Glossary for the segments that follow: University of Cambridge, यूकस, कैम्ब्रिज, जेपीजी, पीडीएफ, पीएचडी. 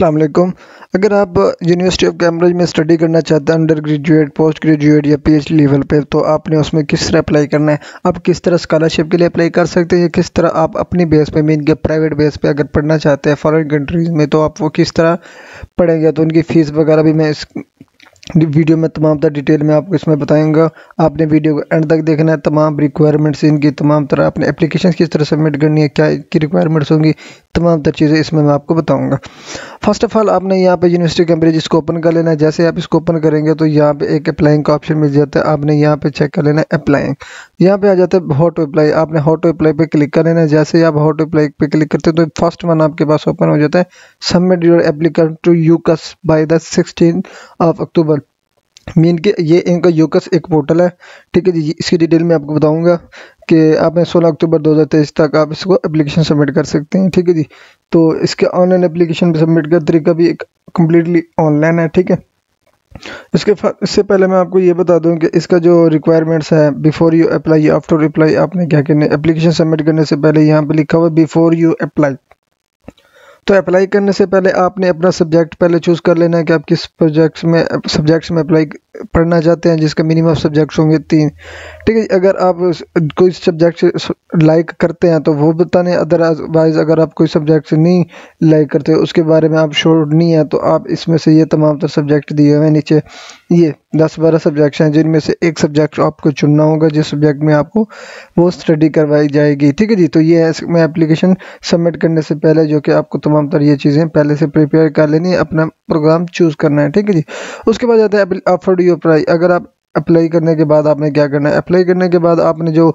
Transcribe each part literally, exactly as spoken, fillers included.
अस्सलाम वालेकुम। अगर आप यूनिवर्सिटी ऑफ कैम्ब्रिज में स्टडी करना चाहते हैं अंडर ग्रेजुएट, पोस्ट ग्रेजुएट या पीएचडी लेवल पे, तो आपने उसमें किस तरह अप्लाई करना है, आप किस तरह स्कॉलरशिप के लिए अप्लाई कर सकते हैं या किस तरह आप अपनी बेस पे मीन के प्राइवेट बेस पे अगर पढ़ना चाहते हैं फॉरेन कंट्रीज़ में तो आप वो किस तरह पढ़ेंगे, तो उनकी फ़ीस वगैरह भी मैं इस वीडियो में तमाम तरह डिटेल में आपको इसमें बताएंगा। आपने वीडियो को एंड तक देखना है। तमाम रिक्वायरमेंट्स इनकी, तमाम तरह आपने एप्लीकेशन किस तरह सबमिट करनी है, क्या इनकी रिक्वायरमेंट्स होंगी, तमाम तरह चीज़ें इसमें मैं आपको बताऊंगा। फर्स्ट ऑफ़ ऑल आपने यहाँ पे यूनिवर्सिटी कैम्ब्रिज इसको ओपन कर लेना है। जैसे आप इसको ओपन करेंगे तो यहाँ पे एक अप्लाइंग का ऑप्शन मिल जाता है। आपने यहाँ पे चेक कर लेना है अप्लाइंग, यहाँ पे आ जाता है हाउ टू अप्लाई। आपने हाउ टू अप्लाई पे क्लिक कर लेना है। जैसे ही आप हाउ टू अप्लाई पे क्लिक करते हो तो फर्स्ट वन आपके पास ओपन हो जाता है, submit your application to यूकस by the sixteen of October. Mean के ये इनका यूकस एक पोर्टल है, ठीक है जी। इसकी डिटेल में आपको बताऊंगा कि आपने सोलह अक्टूबर दो हज़ार तेईस तक आप इसको एप्लीकेशन सबमिट कर सकते हैं, ठीक है जी। तो इसके ऑनलाइन एप्लीकेशन सबमिट का तरीका भी एक कम्प्लीटली ऑनलाइन है, ठीक है। इसके इससे पहले मैं आपको ये बता दूं कि इसका जो रिक्वायरमेंट्स है, before you apply, after apply, आपने क्या करना है। एप्लीकेशन सबमिट करने से पहले यहाँ पर लिखा हुआ बिफोर यू अप्लाई, तो अप्लाई करने से पहले आपने अपना सब्जेक्ट पहले चूज़ कर लेना है कि आप किस प्रोजेक्ट्स में सब्जेक्ट्स में अप्लाई पढ़ना चाहते हैं, जिसका मिनिमम सब्जेक्ट्स होंगे तीन, ठीक है। अगर आप कोई सब्जेक्ट लाइक करते हैं तो वो बताने, अदरवाइज अगर आप कोई सब्जेक्ट नहीं लाइक करते, उसके बारे में आप श्योर नहीं है, तो आप इसमें से ये तमाम तर सब्जेक्ट दिए हुए हैं नीचे। ये दस बारह सब्जेक्ट्स हैं जिनमें से एक सब्जेक्ट आपको चुनना होगा जिस सब्जेक्ट में आपको वो स्टडी करवाई जाएगी, ठीक है जी। तो ये है इसमें एप्लीकेशन सबमिट करने से पहले जो कि आपको तमाम तरह ये चीज़ें पहले से प्रिपेयर कर लेनी है, अपना प्रोग्राम चूज़ करना है, ठीक है जी। उसके बाद आता है ऑफर यू अप्लाई। अगर आप अप्लाई करने के बाद आपने क्या करना है, अप्लाई करने के बाद आपने जो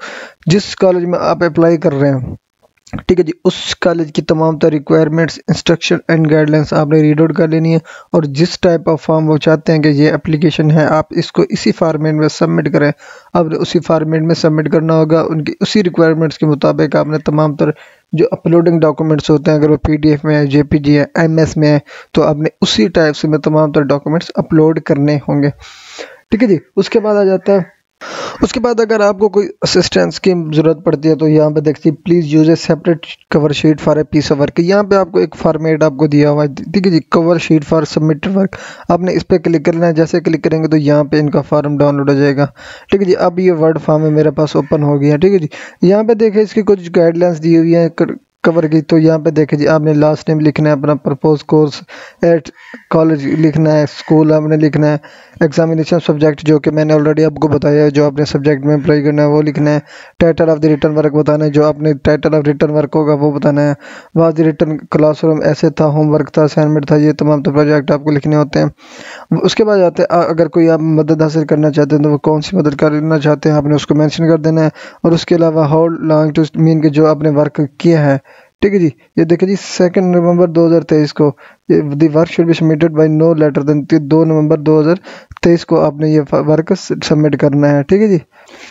जिस कॉलेज में आप अप्लाई कर रहे हैं, ठीक है जी, उस कॉलेज की तमाम तरह रिक्वायरमेंट्स, इंस्ट्रक्शन एंड गाइडलाइंस आपने रीड आउट कर लेनी है। और जिस टाइप ऑफ फॉर्म वो चाहते हैं कि ये एप्लीकेशन है आप इसको इसी फॉर्मेट में सबमिट करें, आपने उसी फॉर्मेट में सबमिट करना होगा। उनकी उसी रिक्वायरमेंट्स के मुताबिक आपने तमाम तरह जो अपलोडिंग डॉक्यूमेंट्स होते हैं, अगर वो पीडीएफ में है, जेपीजी है, एमएस में है, तो आपने उसी टाइप से में तमाम तरह डॉक्यूमेंट्स अपलोड करने होंगे, ठीक है जी। उसके बाद आ जाता है, उसके बाद अगर आपको कोई असिस्टेंस की ज़रूरत पड़ती है तो यहाँ पे देखिए please use a separate cover sheet for a piece of work. यहाँ पे आपको एक फॉर्मेट आपको दिया हुआ है, ठीक है जी, cover sheet for submit work. आपने इस पर क्लिक करना है। जैसे क्लिक करेंगे तो यहाँ पे इनका फॉर्म डाउनलोड हो जाएगा, ठीक है जी। अब ये वर्ड फॉर्म है मेरे पास ओपन हो गया, ठीक है जी। यहाँ पे देखें इसकी कुछ गाइडलाइंस दी हुई है कवर की, तो यहाँ पे देखें जी आपने लास्ट नेम लिखना है, अपना प्रपोज कोर्स एट कॉलेज लिखना है, स्कूल आपने लिखना है, एग्जामिनेशन सब्जेक्ट जो कि मैंने ऑलरेडी आपको बताया है जो आपने सब्जेक्ट में अप्लाई करना है वो लिखना है, title of the return work बताना है, जो आपने टाइटल ऑफ रिटर्न वर्क होगा वो बताना है, वहाँ द रिटर्न क्लासरूम ऐसे था, होमवर्क था, असाइनमेंट था, ये तमाम तो प्रोजेक्ट आपको लिखने होते हैं। उसके बाद आते हैं अगर कोई आप मदद हासिल करना चाहते हैं तो वो कौन सी मदद करना चाहते हैं आपने उसको मैंशन कर देना है। और उसके अलावा हाउ लॉन्ग टू मीन के जो आपने वर्क किया है, ठीक है जी। ये देखिए जी सेकंड नवंबर दो हज़ार तेईस को the work should be submitted by no later than दो नवंबर दो हज़ार तेईस को आपने ये वर्क सबमिट करना है, ठीक है जी।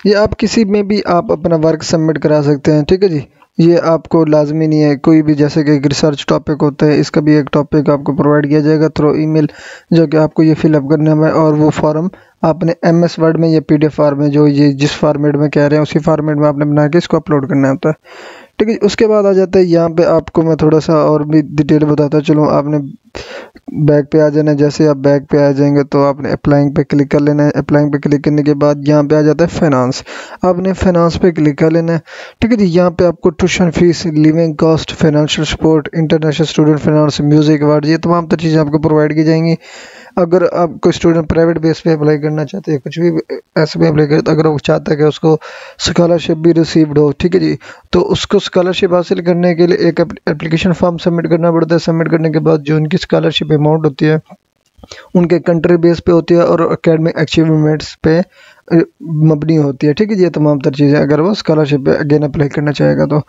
ये आप किसी में भी आप अपना वर्क सबमिट करा सकते हैं, ठीक है जी। ये आपको लाजमी नहीं है, कोई भी, जैसे कि एक रिसर्च टॉपिक होता है इसका भी एक टॉपिक आपको प्रोवाइड किया जाएगा थ्रू ईमेल, जो कि आपको ये फिलअप करना है। और वो फॉर्म आपने एम एस वर्ड में या पी डी एफ फॉर्म में, जो ये जिस फॉर्मेट में कह रहे हैं उसी फॉर्मेट में आपने बना के इसको अपलोड करना होता है, ठीक है। उसके बाद आ जाता है, यहाँ पे आपको मैं थोड़ा सा और भी डिटेल बताता चलूँ। आपने बैक पे आ जाना है। जैसे आप बैक पे आ जाएंगे तो आपने अप्लाइंग पे क्लिक कर लेना है। अप्लाइंग पे क्लिक करने के बाद यहाँ पे आ जाता है फाइनेंस, आपने फाइनेंस पे क्लिक कर लेना है, ठीक है जी। यहाँ पे आपको tuition fees, living cost, financial support, international student finance, music award, ये तमाम तरह चीज़ें आपको प्रोवाइड की जाएंगी। अगर आपको स्टूडेंट प्राइवेट बेस पे अप्लाई करना चाहते हैं, कुछ भी ऐसे में अप्लाई करते, अगर वो चाहता है कि उसको स्कॉलरशिप भी रिसीव्ड हो, ठीक है जी, तो उसको स्कॉलरशिप हासिल करने के लिए एक एप्लीकेशन फॉर्म सबमिट करना पड़ता है। सबमिट करने के बाद जो उनकी स्कॉलरशिप अमाउंट होती है उनके कंट्री बेस पे होती है और एकेडमिक अचीवमेंट्स पे मबनी होती है, ठीक है जी। ये तमाम तर चीज़ें अगर वो स्कॉलरशिप पे अगेन अप्लाई करना चाहेगा तो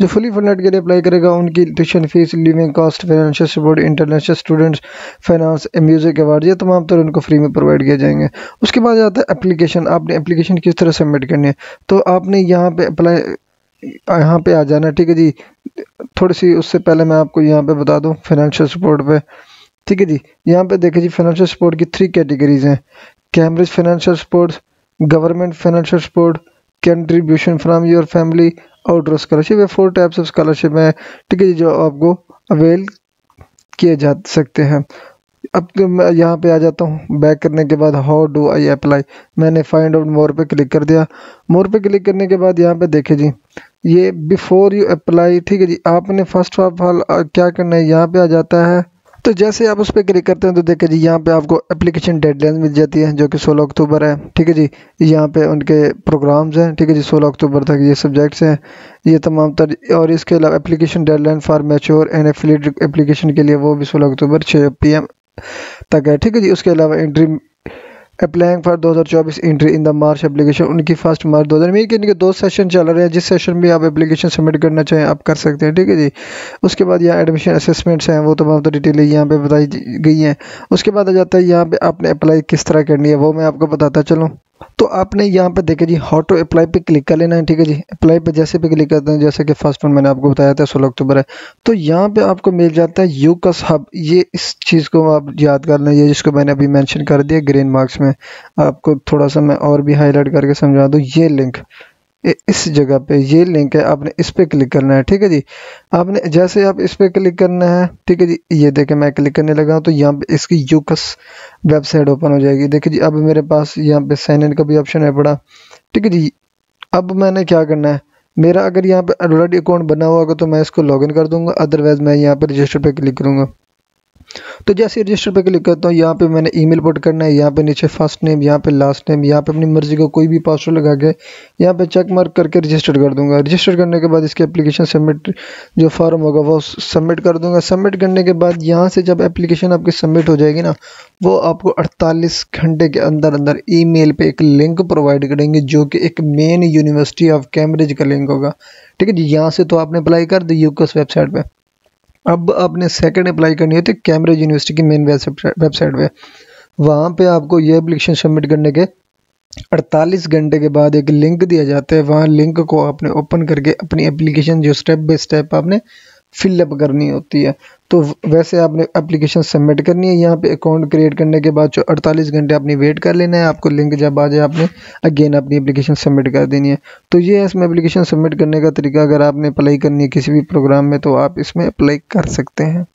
जो फुली फंडेड के लिए अप्लाई करेगा उनकी tuition fees, living cost, financial support, international students finance, music award, ये तमाम तर उनको फ्री में प्रोवाइड किए जाएंगे। उसके बाद आता है एप्लीकेशन। आपने एप्लीकेशन किस तरह सबमिट करनी है, तो आपने यहाँ पर अप्लाई यहाँ पर आ जाना, ठीक है जी। थोड़ी सी उससे पहले मैं आपको यहाँ पर बता दूँ फाइनेंशियल सपोर्ट पर, ठीक है जी। यहाँ पे देखें जी फाइनेंशियल सपोर्ट की थ्री कैटेगरीज हैं, कैम्ब्रिज financial support, government financial support, contribution from your family, outdoor scholarship. ये फोर टाइप्स ऑफ स्कॉलरशिप है, ठीक है जी, जो आपको अवेल किए जा सकते हैं। अब तो मैं यहाँ पे आ जाता हूँ। बैक करने के बाद हाउ डू आई अप्लाई, मैंने फाइंड आउट मोर पे क्लिक कर दिया। मोर पे क्लिक करने के बाद यहाँ पे देखे जी ये बिफोर यू अप्लाई, ठीक है जी। आपने फर्स्ट ऑफ ऑल क्या करना है, यहाँ पे आ जाता है। तो जैसे आप उस पर क्लिक करते हैं तो देखिए जी यहाँ पे आपको एप्लीकेशन डेडलाइन मिल जाती है जो कि सोलह अक्टूबर है, ठीक है जी। यहाँ पे उनके प्रोग्राम्स हैं, ठीक है जी। सोलह अक्टूबर तक ये सब्जेक्ट्स हैं ये तमाम तर, और इसके अलावा application deadline for mature and affiliate application के लिए वो भी सोलह अक्टूबर छह पी एम तक है, ठीक है जी। उसके अलावा एंट्री अप्लाइंग फॉर दो हज़ार चौबीस entry in the March application, उनकी फर्स्ट मार्च दो हज़ार मेरे के इनके दो सेशन चल रहे हैं। जिस सेशन में आप एप्लीकेशन सबमिट करना चाहें आप कर सकते हैं, ठीक है जी। उसके बाद यहाँ एडमिशन असेसमेंट्स हैं वो तमाम तो डिटेल यहाँ पे बताई गई हैं। उसके बाद आ जाता है यहाँ पे आपने अप्लाई किस तरह करनी है वो मैं आपको बताता चलूँ। तो आपने यहाँ पे देखा जी हाउ टू अप्लाई पे क्लिक कर लेना है, ठीक है जी। अप्लाई पे जैसे पे क्लिक करते हैं, जैसे कि फर्स्ट वन मैंने आपको बताया था सोलह अक्टूबर है, तो यहाँ पे आपको मिल जाता है यूकस हब। ये इस चीज़ को आप याद कर लें, ये जिसको मैंने अभी मेंशन कर दिया ग्रीन मार्क्स में। आपको थोड़ा सा मैं और भी हाईलाइट करके समझा दूँ, ये लिंक इस जगह पे ये लिंक है, आपने इस पर क्लिक करना है, ठीक है जी। आपने जैसे आप इस पर क्लिक करना है, ठीक है जी। ये देखें मैं क्लिक करने लगा तो यहाँ पे इसकी यूकस वेबसाइट ओपन हो जाएगी। देखिए जी अब मेरे पास यहाँ पे साइन इन का भी ऑप्शन है बड़ा, ठीक है जी। अब मैंने क्या करना है, मेरा अगर यहाँ पे ऑलरेडी अकाउंट बना हुआ होगा तो मैं इसको लॉग इन कर दूंगा, अदरवाइज मैं यहाँ पर रजिस्टर पर क्लिक करूँगा। तो जैसे रजिस्टर पे क्लिक करता हूँ यहाँ पे मैंने ईमेल पुट करना है, यहाँ पे नीचे फर्स्ट नेम, यहाँ पे लास्ट नेम, यहाँ पे अपनी मर्जी का कोई भी पासवर्ड लगा के यहाँ पे चेक मार्क करके रजिस्टर कर दूंगा। रजिस्टर करने के बाद इसके एप्लीकेशन सबमिट जो फॉर्म होगा वो सबमिट कर दूंगा। सबमिट करने के बाद यहाँ से जब एप्लीकेशन आपकी सबमिट हो जाएगी ना, वो आपको अड़तालीस घंटे के अंदर अंदर ईमेल पे एक लिंक प्रोवाइड करेंगे जो कि एक मेन यूनिवर्सिटी ऑफ कैम्ब्रिज का लिंक होगा, ठीक है जी। यहाँ से तो आपने अप्लाई कर दी यूकस वेबसाइट पर। अब आपने सेकंड अप्लाई करनी होती है कैम्ब्रिज यूनिवर्सिटी की मेन वेबसाइट पे। वहाँ पे आपको ये एप्लीकेशन सबमिट करने के अड़तालीस घंटे के बाद एक लिंक दिया जाता है, वहाँ लिंक को आपने ओपन करके अपनी एप्लीकेशन जो स्टेप बाय स्टेप आपने फिलअप करनी होती है। तो वैसे आपने एप्लीकेशन सबमिट करनी है, यहाँ पे अकाउंट क्रिएट करने के बाद जो अड़तालीस घंटे आपने वेट कर लेना है, आपको लिंक जब आ जाए आपने अगेन अपनी एप्लीकेशन सबमिट कर देनी है। तो ये है इसमें एप्लीकेशन सबमिट करने का तरीका। अगर आपने अप्लाई करनी है किसी भी प्रोग्राम में तो आप इसमें अप्लाई कर सकते हैं।